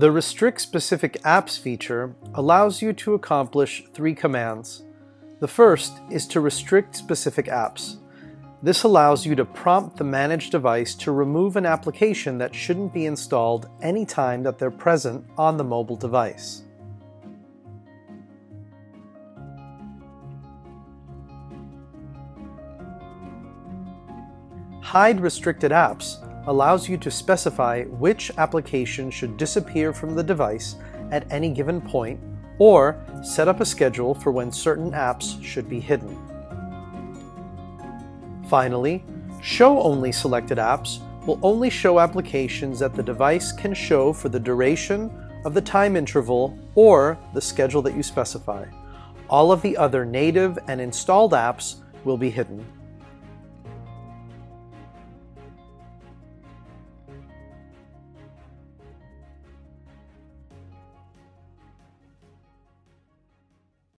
The Restrict Specific Apps feature allows you to accomplish three commands. The first is to restrict specific apps. This allows you to prompt the managed device to remove an application that shouldn't be installed any time that they're present on the mobile device. Hide Restricted Apps allows you to specify which application should disappear from the device at any given point, or set up a schedule for when certain apps should be hidden. Finally, Show Only Selected Apps will only show applications that the device can show for the duration of the time interval or the schedule that you specify. All of the other native and installed apps will be hidden.